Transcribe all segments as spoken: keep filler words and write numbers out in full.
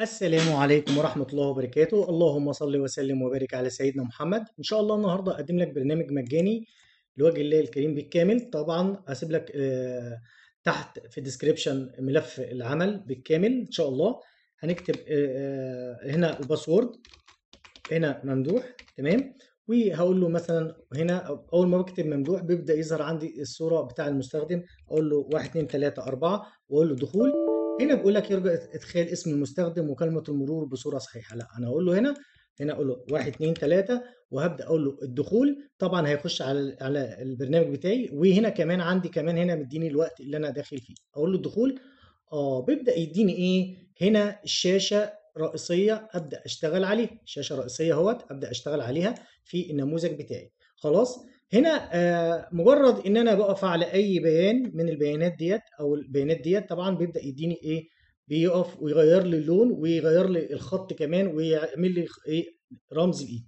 السلام عليكم ورحمة الله وبركاته. اللهم صل وسلم وبارك على سيدنا محمد. ان شاء الله النهاردة اقدم لك برنامج مجاني لوجه الله الكريم بالكامل. طبعا هسيب لك آه تحت في الديسكريبشن ملف العمل بالكامل ان شاء الله. هنكتب آه هنا الباسورد، هنا ممدوح، تمام، وهقول له مثلا هنا اول ما بكتب ممدوح بيبدا يظهر عندي الصوره بتاع المستخدم. اقول له واحد اتنين تلاته اربعه واقول له دخول. هنا بيقول لك يرجى ادخال اسم المستخدم وكلمه المرور بصوره صحيحه. لا، انا هقول له هنا هنا اقول له واحد اتنين تلاته وهبدا اقول له الدخول. طبعا هيخش على على البرنامج بتاعي. وهنا كمان عندي كمان هنا مديني الوقت اللي انا داخل فيه. اقول له الدخول، اه بيبدا يديني ايه هنا الشاشه رئيسيه ابدا اشتغل عليها. شاشه رئيسيه اهوت ابدا اشتغل عليها في النموذج بتاعي. خلاص هنا آه مجرد ان انا بقف على اي بيان من البيانات ديت او البيانات ديت طبعا بيبدا يديني ايه، بيقف ويغير لي اللون ويغير لي الخط كمان ويعمل لي ايه رمز الايد.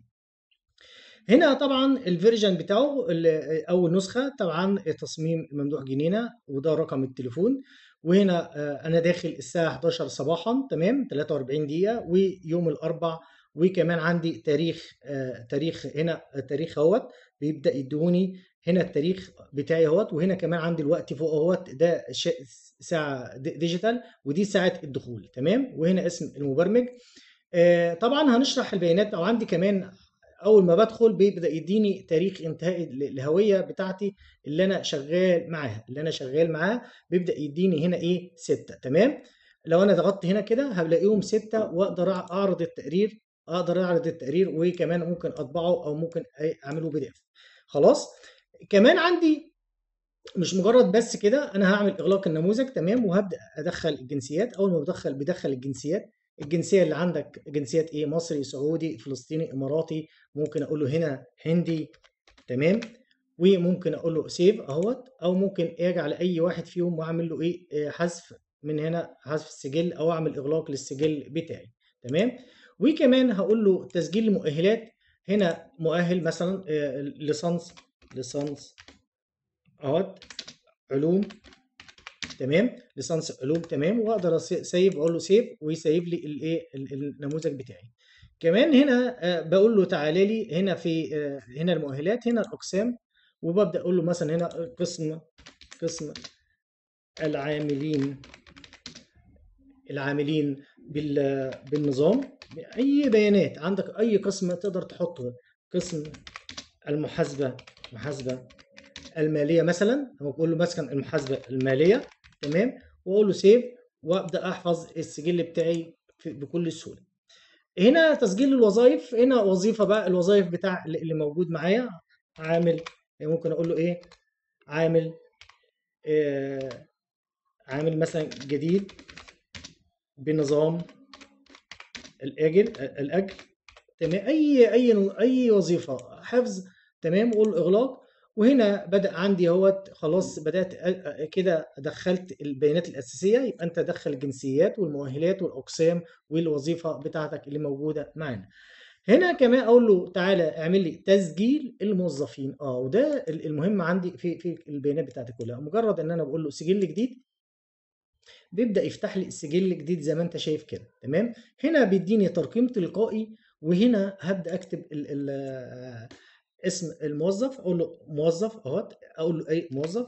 هنا طبعا الفيرجن بتاعه اول نسخه طبعا تصميم ممدوح جنينه، وده رقم التليفون. وهنا انا داخل الساعه حداشر صباحا، تمام، تلاته واربعين دقيقه ويوم الاربع، وكمان عندي تاريخ آه تاريخ هنا تاريخ اهوت بيبدا يدوني هنا التاريخ بتاعي اهوت. وهنا كمان عندي الوقت فوق اهوت، ده ساعه ديجيتال ودي ساعه الدخول، تمام. وهنا اسم المبرمج. آه طبعا هنشرح البيانات. او عندي كمان اول ما بدخل بيبدا يديني تاريخ انتهاء الهويه بتاعتي اللي انا شغال معاها اللي انا شغال معاها بيبدا يديني هنا ايه سته، تمام. لو انا ضغطت هنا كده هلاقيهم سته، واقدر اعرض التقرير اقدر اعرض التقرير وكمان ممكن اطبعه او ممكن اعمله بي دي اف. خلاص كمان عندي مش مجرد بس كده، انا هعمل اغلاق النموذج، تمام، وهبدا ادخل الجنسيات. اول ما بدخل بدخل الجنسيات الجنسيه اللي عندك جنسيات ايه، مصري، سعودي، فلسطيني، اماراتي. ممكن اقول له هنا هندي، تمام، وممكن اقول له سيف اهوت، او ممكن اجي على اي واحد فيهم واعمل له ايه حذف من هنا، حذف السجل، او اعمل اغلاق للسجل بتاعي، تمام. وكمان هقول له تسجيل المؤهلات. هنا مؤهل مثلا ليسانس ليسانس اهوت علوم، تمام، ليسانس علوم، تمام، واقدر اسيب اقول له سيف ويسيب لي الايه النموذج بتاعي. كمان هنا بقول له تعالى لي هنا في هنا المؤهلات، هنا الاقسام، وببدا اقول له مثلا هنا قسم قسم العاملين العاملين بالنظام. اي بيانات عندك اي قسم تقدر تحطه، قسم المحاسبه محاسبه الماليه مثلا، بقول له مثلا المحاسبه الماليه، تمام، واقول له سيف وابدا احفظ السجل بتاعي بكل سهوله. هنا تسجيل الوظائف. هنا وظيفه بقى، الوظائف بتاع اللي موجود معايا عامل، ممكن اقول له ايه عامل آه عامل مثلا جديد بنظام الاجل الاجل تمام، اي اي اي وظيفه حفظ، تمام، واقول اغلاق. وهنا بدأ عندي اهوت. خلاص بدأت كده دخلت البيانات الأساسية. يبقى أنت دخل الجنسيات والمؤهلات والأقسام والوظيفة بتاعتك اللي موجودة معانا. هنا كمان أقول له تعالى اعمل لي تسجيل الموظفين. أه وده المهم عندي في في البيانات بتاعتي كلها. مجرد إن أنا بقول له سجل جديد بيبدأ يفتح لي السجل الجديد زي ما أنت شايف كده، تمام. هنا بيديني ترقيم تلقائي. وهنا هبدأ أكتب ال ال اسم الموظف. اقول له موظف اهوت، اقول له اي موظف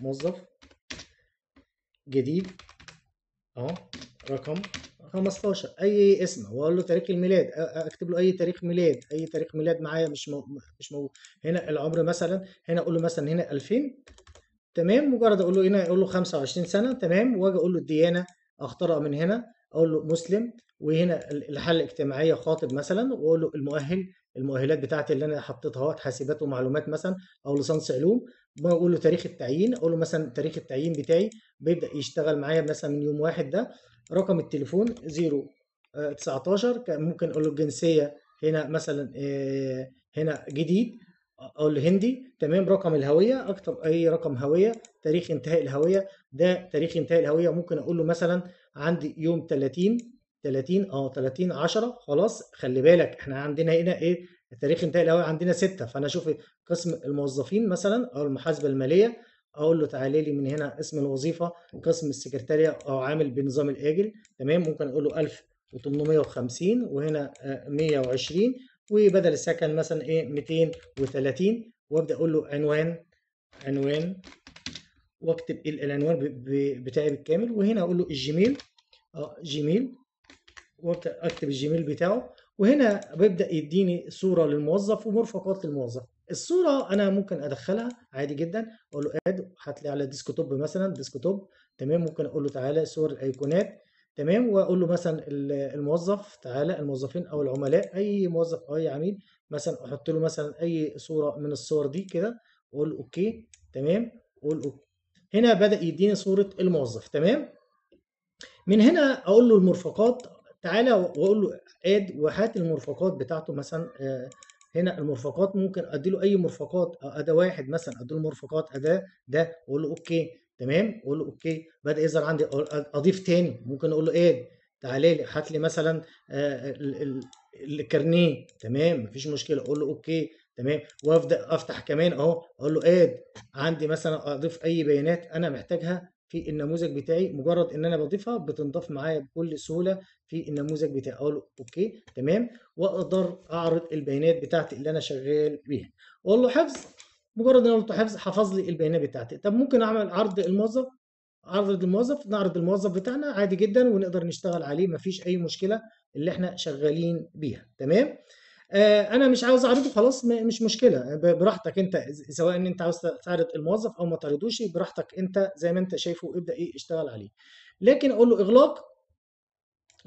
موظف جديد اهو رقم خمستاشر، اي اسم، واقول له تاريخ الميلاد، اكتب له اي تاريخ ميلاد اي تاريخ ميلاد معايا مش مو... مش موجود. هنا العمر مثلا، هنا اقول له مثلا هنا الفين، تمام. مجرد اقول له هنا اقول له خمسه وعشرين سنه، تمام، واجي اقول له الديانه اختارها من هنا، اقول له مسلم. وهنا الحاله الاجتماعيه خاطب مثلا، واقول له المؤهل المؤهلات بتاعتي اللي انا حطيتها اهوت حاسبات ومعلومات مثلا، او ليسانس علوم. بقول له تاريخ التعيين، اقول له مثلا تاريخ التعيين بتاعي بيبدا يشتغل معايا مثلا من يوم واحد ده. رقم التليفون صفر تسعتاشر. ممكن اقول له الجنسيه هنا مثلا هنا جديد او الهندي، تمام. رقم الهويه، اكتب اي رقم هويه. تاريخ انتهاء الهويه، ده تاريخ انتهاء الهويه ممكن اقول له مثلا عندي يوم تلاتين تلاتين اه تلاتين عشره. خلاص خلي بالك احنا عندنا هنا ايه تاريخ انتهاء الهويه عندنا سته، فانا اشوف قسم الموظفين مثلا او المحاسبه الماليه، اقول له تعالى لي من هنا اسم الوظيفه قسم السكرتاريه او عامل بنظام الاجل، تمام. ممكن اقول له الف وتمنمية وخمسين وهنا مية وعشرين وبدل السكن مثلا ايه ميتين وتلاتين، وابدا اقول له عنوان عنوان واكتب العنوان بتاعي بالكامل، وهنا اقول له الجيميل اه جيميل وابدا اكتب الجيميل بتاعه، وهنا بيبدا يديني صوره للموظف ومرفقات للموظف. الصوره انا ممكن ادخلها عادي جدا، اقول له اد هات لي على الديسكتوب مثلا ديسكتوب، تمام. ممكن اقول له تعالى صور الايقونات، تمام، واقول له مثلا الموظف تعالى الموظفين او العملاء، اي موظف او اي عميل مثلا، احط له مثلا اي صوره من الصور دي كده، اقول له اوكي، تمام، اقول اوكي. هنا بدا يديني صوره الموظف، تمام. من هنا اقول له المرفقات تعالى، واقول له اد وهات المرفقات بتاعته مثلا. هنا المرفقات ممكن اديله اي مرفقات، اداه واحد مثلا اديله مرفقات اداه ده، واقول له اوكي، تمام، اقول له اوكي. بدا يظهر عندي اضيف تاني، ممكن اقول له اد تعالى لي هات لي مثلا الكارنيه، تمام، مفيش مشكله، اقول له اوكي، تمام. وابدا افتح كمان اهو، اقول له اد عندي مثلا اضيف اي بيانات انا محتاجها في النموذج بتاعي، مجرد ان انا بضيفها بتنضاف معايا بكل سهوله في النموذج بتاعي، اقول له اوكي، تمام، واقدر اعرض البيانات بتاعتي اللي انا شغال بيها. اقول له حفظ، مجرد ان قلت حفظ حفظ لي البيانات بتاعتي. طب ممكن اعمل عرض الموظف، عرض الموظف نعرض الموظف بتاعنا عادي جدا ونقدر نشتغل عليه، مفيش اي مشكله اللي احنا شغالين بيها، تمام. آه انا مش عاوز اعرضه، خلاص مش مشكله، براحتك انت، سواء ان انت عاوز تعرض الموظف او ما تعرضوش براحتك انت، زي ما انت شايفه ابدا ايه اشتغل عليه. لكن اقول له اغلاق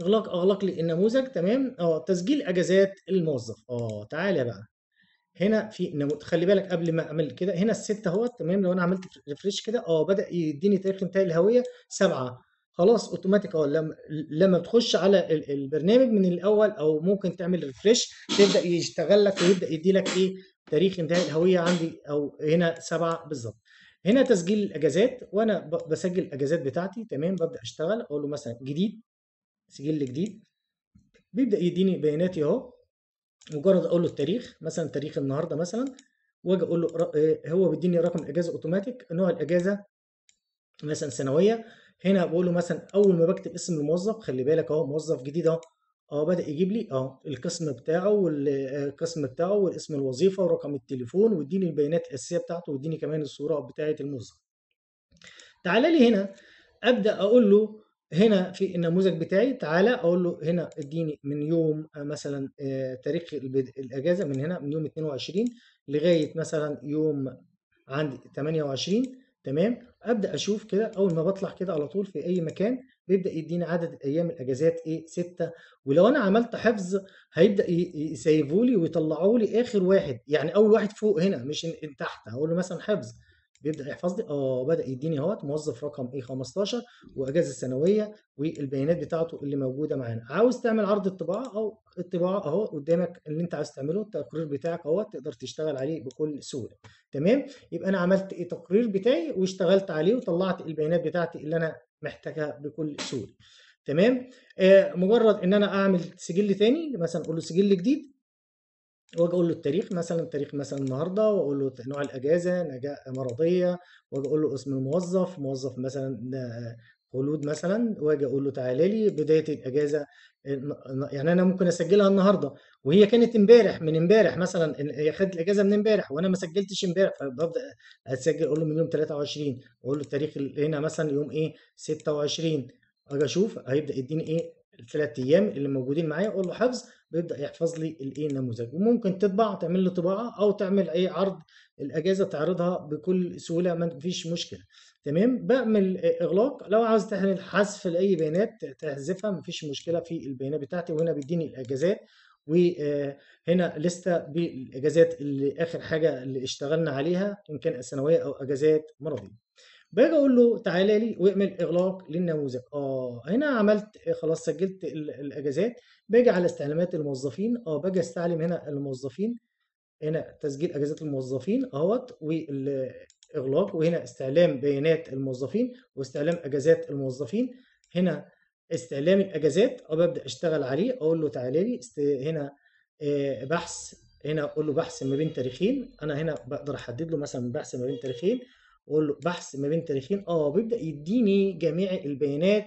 اغلاق اغلق لي النموذج، تمام. اه تسجيل اجازات الموظف، اه تعالى بقى هنا في نمو... خلي بالك قبل ما اعمل كده، هنا الستة اهوت، تمام. لو انا عملت ريفريش كده اه بدا يديني تاريخ انتهاء الهويه سبعة، خلاص اوتوماتيك اهو. لما لما بتخش على البرنامج من الاول او ممكن تعمل ريفريش تبدا يشتغل لك ويبدا يدي لك ايه تاريخ انتهاء الهويه عندي، او هنا سبعة بالظبط. هنا تسجيل الاجازات، وانا بسجل الاجازات بتاعتي، تمام. ببدا اشتغل، اقول له مثلا جديد، سجل جديد، بيبدا يديني بياناتي اهو. مجرد اقول له التاريخ مثلا، تاريخ النهارده مثلا، واجي اقول له هو بيديني رقم الاجازه اوتوماتيك، نوع الاجازه مثلا سنويه. هنا بقول له مثلا اول ما بكتب اسم الموظف، خلي بالك اهو موظف جديد اهو، اه بدا يجيب لي اه القسم بتاعه والقسم بتاعه والاسم الوظيفه ورقم التليفون، واديني البيانات الاساسيه بتاعته، واديني كمان الصوره بتاعه الموظف. تعالى لي هنا ابدا اقول له هنا في النموذج بتاعي، تعالى اقول له هنا اديني من يوم مثلا تاريخ الاجازه، من هنا من يوم اتنين وعشرين لغايه مثلا يوم عندي تمنية وعشرين، تمام. ابدا اشوف كده، اول ما بطلع كده على طول في اي مكان بيبدا يديني عدد ايام الاجازات ايه ستة. ولو انا عملت حفظ هيبدا يسيفوا لي ويطلعوا لي اخر واحد، يعني اول واحد فوق هنا مش تحت. هقول له مثلا حفظ، بيبدا يحفظ لي اه بدا يديني اهوت موظف رقم ايه خمستاشر واجازه سنويه والبيانات بتاعته اللي موجوده معانا. عاوز تعمل عرض الطباعه او الطباعه اهو قدامك اللي انت عاوز تعمله، التقرير بتاعك اهو تقدر تشتغل عليه بكل سهوله، تمام. يبقى انا عملت ايه تقرير بتاعي واشتغلت عليه وطلعت البيانات بتاعتي اللي انا محتاجها بكل سهوله، تمام. آه مجرد ان انا اعمل سجل تاني، مثلا اقول له سجل جديد، واجي اقول له التاريخ مثلا، تاريخ مثلا النهارده، واقول له نوع الاجازه نجاة مرضيه، واجي اقول له اسم الموظف، موظف مثلا خلود مثلا، واجي اقول له تعالى لي بدايه الاجازه، يعني انا ممكن اسجلها النهارده وهي كانت امبارح، من امبارح مثلا هي خدت الاجازه من امبارح وانا ما سجلتش امبارح، فببدا اسجل اقول له من يوم تلاتة وعشرين، واقول له التاريخ هنا مثلا يوم ايه ستة وعشرين، اجي اشوف هيبدا يديني ايه الثلاث ايام اللي موجودين معايا، اقول له حفظ، بيبدا يحفظ لي الايه النموذج. وممكن تطبع تعمل لي طباعه او تعمل ايه عرض الاجازه تعرضها بكل سهوله، ما فيش مشكله، تمام. بعمل اغلاق، لو عاوز تعمل حذف لاي بيانات تحذفها، ما فيش مشكله في البيانات بتاعتي. وهنا بيديني الاجازات، وهنا لسته بالاجازات اللي اخر حاجه اللي اشتغلنا عليها، ان كان سنويه او اجازات مرضيه. باجي اقول له تعالى لي واعمل اغلاق للنموذج، اه هنا عملت خلاص سجلت الاجازات. باجي على استعلامات الموظفين، اه باجي استعلم هنا الموظفين، هنا تسجيل اجازات الموظفين اهوت والاغلاق، وهنا استعلام بيانات الموظفين واستعلام اجازات الموظفين. هنا استعلام الاجازات اه ببدا اشتغل عليه، اقول له تعالى لي هنا آه بحث، هنا اقول له بحث ما بين تاريخين، انا هنا بقدر احدد له مثلا بحث ما بين تاريخين، اقول له بحث ما بين تاريخين، اه بيبدا يديني جميع البيانات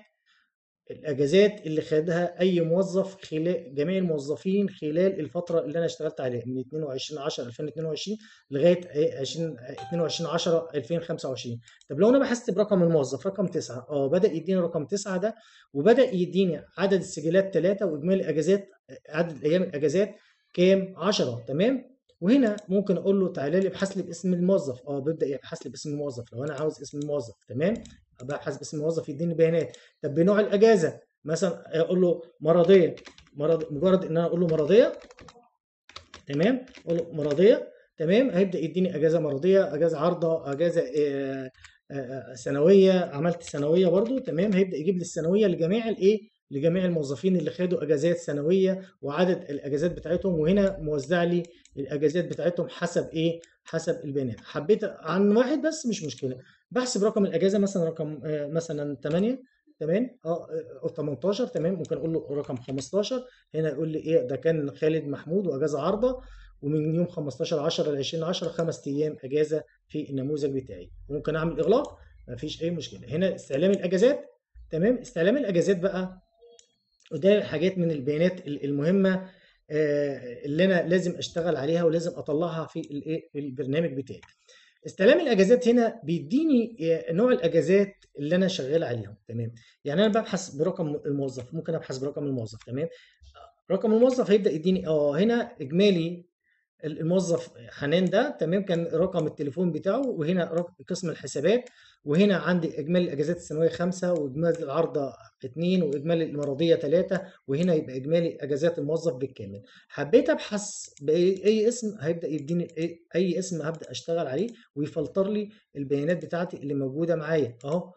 الاجازات اللي خدها اي موظف خلال جميع الموظفين خلال الفتره اللي انا اشتغلت عليها من اتنين وعشرين عشرة ألفين واتنين وعشرين لغايه اتنين وعشرين عشرة ألفين وخمسة وعشرين. طب لو انا بحسب برقم الموظف رقم تسعة، اه بدا يديني رقم تسعة ده، وبدا يديني عدد السجلات ثلاثة واجمالي الاجازات عدد ايام الاجازات كام؟ عشرة. تمام. وهنا ممكن اقول له تعالى لي ابحث لي باسم الموظف، اه بيبدا يبحث لي باسم الموظف لو انا عاوز اسم الموظف. تمام، ابحث باسم الموظف يديني بيانات. طب بنوع الاجازه مثلا اقول له مرضيه، مرض مجرد ان انا اقول له مرضيه. تمام، اقول له مرضيه. تمام، هيبدا يديني اجازه مرضيه، اجازه عارضه، اجازه آآ آآ سنويه، عملت سنويه برده. تمام، هيبدا يجيب لي السنويه لجميع الايه؟ لجميع الموظفين اللي خدوا اجازات سنويه وعدد الاجازات بتاعتهم، وهنا موزع لي الاجازات بتاعتهم حسب ايه؟ حسب البيانات. حبيت عن واحد بس مش مشكله، بحسب رقم الاجازه مثلا رقم آه مثلا تمانية، تمام، اه او تمنتاشر. تمام، ممكن اقول له رقم خمستاشر. هنا يقول لي ايه ده؟ كان خالد محمود واجازه عارضه ومن يوم خمستاشر عشرة ل عشرين عشرة خمس ايام اجازه في النموذج بتاعي. ممكن اعمل اغلاق، مفيش اي مشكله. هنا استعلام الاجازات. تمام، استعلام الاجازات بقى وده حاجات من البيانات المهمه اللي انا لازم اشتغل عليها ولازم اطلعها في الايه؟ في البرنامج بتاعي. استلام الاجازات هنا بيديني نوع الاجازات اللي انا شغال عليهم. تمام، يعني انا ببحث برقم الموظف، ممكن ابحث برقم الموظف. تمام، رقم الموظف هيبدا يديني اه هنا اجمالي الموظف حنان ده. تمام، كان رقم التليفون بتاعه، وهنا قسم الحسابات، وهنا عندي اجمالي الاجازات السنويه خمسة، واجمالي العارضه اتنين، واجمالي المرضيه تلاتة، وهنا يبقى اجمالي اجازات الموظف بالكامل. حبيت ابحث باي اسم هيبدا يديني اي اسم هبدا اشتغل عليه ويفلتر لي البيانات بتاعتي اللي موجوده معايا اهو.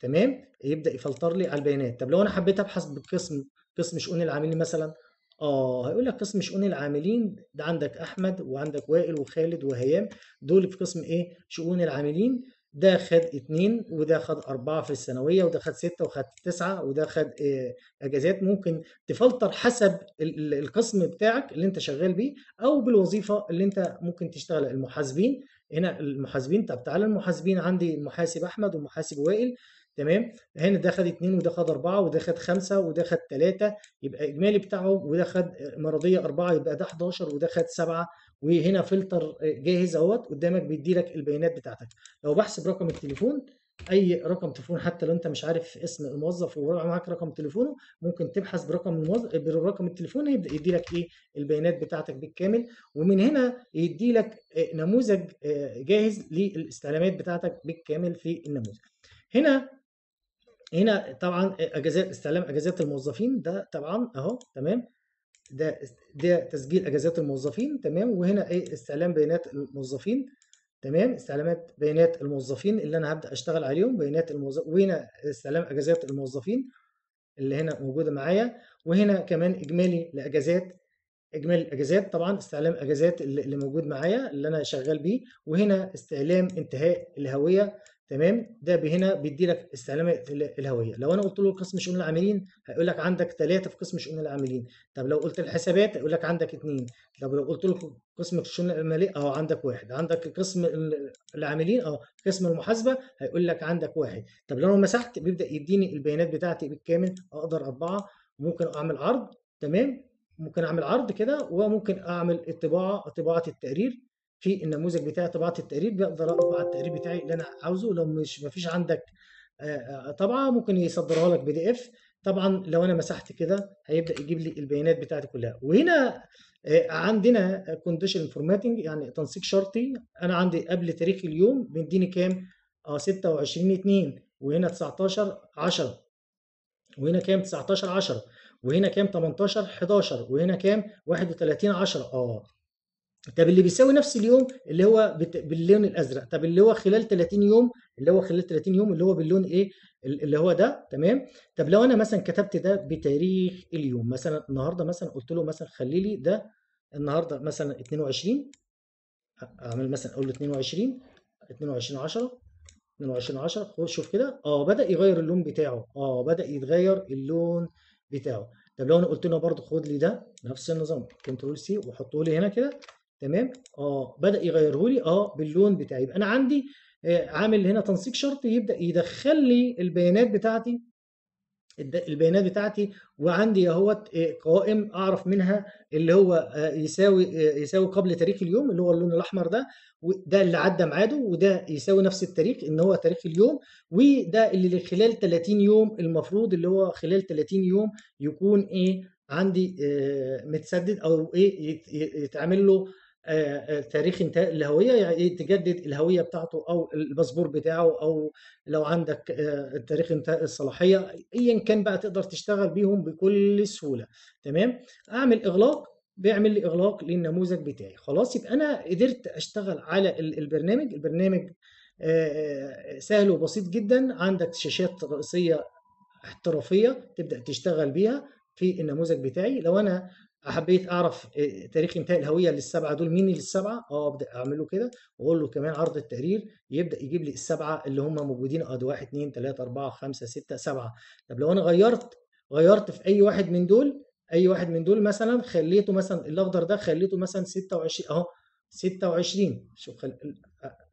تمام، يبدا يفلتر لي على البيانات. طب لو انا حبيت ابحث بالقسم، قسم شؤون العاملين مثلا، اه هيقول لك قسم شؤون العاملين ده عندك احمد وعندك وائل وخالد وهيام، دول في قسم ايه؟ شؤون العاملين. ده خد اتنين وده خد اربعه في الثانويه وده خد سته وخد تسعه وده خد إيه اجازات. ممكن تفلتر حسب القسم بتاعك اللي انت شغال بيه او بالوظيفه اللي انت ممكن تشتغل. المحاسبين هنا المحاسبين، طب تعالى المحاسبين عندي المحاسب احمد والمحاسب وائل. تمام، هنا ده خد اتنين وده خد اربعه وده خد خمسه وده خد تلاته، يبقى اجمالي بتاعهم، وده خد مرضيه اربعه يبقى ده حداشر وده خد سبعه. وهنا فلتر جاهز اهوت قدامك بيديلك البيانات بتاعتك. لو بحسب رقم التليفون، اي رقم تليفون حتى لو انت مش عارف اسم الموظف ووضع معاك رقم تليفونه، ممكن تبحث برقم الموظف برقم التليفون يبدا يديلك ايه؟ البيانات بتاعتك بالكامل. ومن هنا يديلك نموذج جاهز للاستعلامات بتاعتك بالكامل في النموذج. هنا هنا طبعا اجازات، استعلام اجازات الموظفين ده طبعا اهو. تمام، ده ده تسجيل اجازات الموظفين. تمام، وهنا ايه؟ استعلام بيانات الموظفين. تمام، استعلامات بيانات الموظفين اللي انا هبدا اشتغل عليهم، بيانات الموظف. وهنا استعلام اجازات الموظفين اللي هنا موجوده معايا، وهنا كمان اجمالي لاجازات، اجمالي الاجازات طبعا استعلام اجازات اللي موجود معايا اللي انا شغال بيه. وهنا استعلام انتهاء الهويه. تمام، ده هنا بيدي لك استعلام الهويه. لو انا قلت له قسم شؤون العاملين هيقول لك عندك ثلاثه في قسم شؤون العاملين. طب لو قلت الحسابات هيقول لك عندك اثنين. طب لو قلت له قسم شؤون الماليه اه عندك واحد. عندك قسم العاملين اه قسم المحاسبه هيقول لك عندك واحد. طب لو انا مسحت بيبدا يديني البيانات بتاعتي بالكامل. اقدر اربعه، ممكن اعمل عرض. تمام، ممكن اعمل عرض كده، وممكن اعمل الطباعه، طباعه التقرير في النموذج بتاعي. طبعه التقرير بقدر اطبع التقرير بتاعي اللي انا عاوزه. لو مش مفيش عندك طبعه ممكن يصدرها لك بي دي اف. طبعا لو انا مسحت كده هيبدا يجيب لي البيانات بتاعتي كلها. وهنا عندنا كونديشن فورماتنج، يعني تنسيق شرطي. انا عندي قبل تاريخ اليوم بيديني كام؟ اه ستة وعشرين اتنين، وهنا تسعتاشر عشرة، وهنا كام؟ تسعتاشر عشرة، وهنا كام؟ تمنتاشر حداشر، وهنا كام؟ واحد وتلاتين عشرة. اه طب اللي بيساوي نفس اليوم اللي هو باللون الازرق. طب اللي هو خلال تلاتين يوم، اللي هو خلال تلاتين يوم اللي هو باللون ايه؟ اللي هو ده. تمام، طب لو انا مثلا كتبت ده بتاريخ اليوم، مثلا النهارده مثلا قلت له مثلا خلي لي ده النهارده مثلا اتنين وعشرين، اعمل مثلا اقول له اتنين وعشرين اتنين وعشرين عشرة اتنين وعشرين عشرة، خد شوف كده. اه بدا يغير اللون بتاعه، اه بدا يتغير اللون بتاعه. طب لو انا قلت له برده خد لي ده نفس النظام، كنترول سي وحطه لي هنا كده. تمام، اه بدا يغيره لي اه باللون بتاعي. يبقى انا عندي آه عامل هنا تنسيق شرطي يبدا يدخل لي البيانات بتاعتي البيانات بتاعتي، وعندي اهوت قوائم اعرف منها اللي هو يساوي يساوي قبل تاريخ اليوم اللي هو اللون الاحمر ده، وده اللي عدى ميعاده، وده يساوي نفس التاريخ ان هو تاريخ اليوم، وده اللي خلال ثلاثين يوم المفروض اللي هو خلال ثلاثين يوم يكون ايه عندي متسدد او ايه يتعمل له تاريخ انتهاء الهويه، يعني تجدد الهويه بتاعته او الباسبور بتاعه، او لو عندك تاريخ انتهاء الصلاحيه ايا كان بقى تقدر تشتغل بيهم بكل سهوله. تمام، اعمل اغلاق، بيعمل لي اغلاق للنموذج بتاعي. خلاص، يبقى انا قدرت اشتغل على البرنامج. البرنامج سهل وبسيط جدا، عندك شاشات رئيسيه احترافيه تبدا تشتغل بيها في النموذج بتاعي. لو انا حبيت اعرف تاريخ انتهاء الهويه للسبعه دول، مين السبعه؟ اه ابدا اعمله كده واقول له كمان عرض التقرير، يبدا يجيب لي السبعه اللي هم موجودين. اه ده واحد اتنين تلاته اربعه خمسه سته سبعه. طب لو انا غيرت غيرت في اي واحد من دول، اي واحد من دول مثلا خليته مثلا الاخضر ده خليته مثلا ستة وعشرين، اهو ستة وعشرين، شوف خل...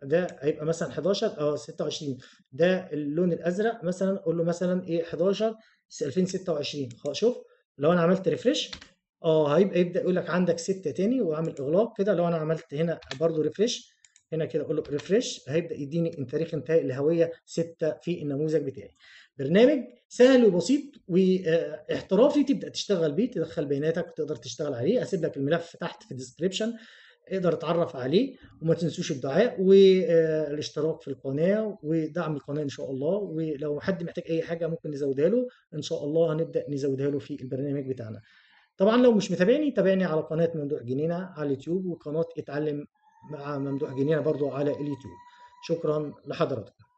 ده هيبقى مثلا حداشر، اه ستة وعشرين. ده اللون الازرق مثلا اقول له مثلا ايه حداشر الفين وستة وعشرين. شوف لو انا عملت ريفريش اه هيبقى يبدا يقول لك عندك ستة تاني، واعمل اغلاق كده. لو انا عملت هنا برضو ريفريش هنا كده اقول له ريفريش، هيبدا يديني تاريخ انتهاء الهويه ستة في النموذج بتاعي. برنامج سهل وبسيط واحترافي تبدا تشتغل بيه، تدخل بياناتك وتقدر تشتغل عليه. هسيب لك الملف تحت في الديسكربشن تقدر تتعرف عليه، وما تنسوش الدعاء والاشتراك في القناه ودعم القناه ان شاء الله. ولو حد محتاج اي حاجه ممكن نزودها له ان شاء الله، هنبدا نزودها له في البرنامج بتاعنا. طبعا لو مش متابعني تابعني على قناة ممدوح جنينه على اليوتيوب، وقناة اتعلم مع ممدوح جنينه برضو على اليوتيوب. شكرا لحضرتك.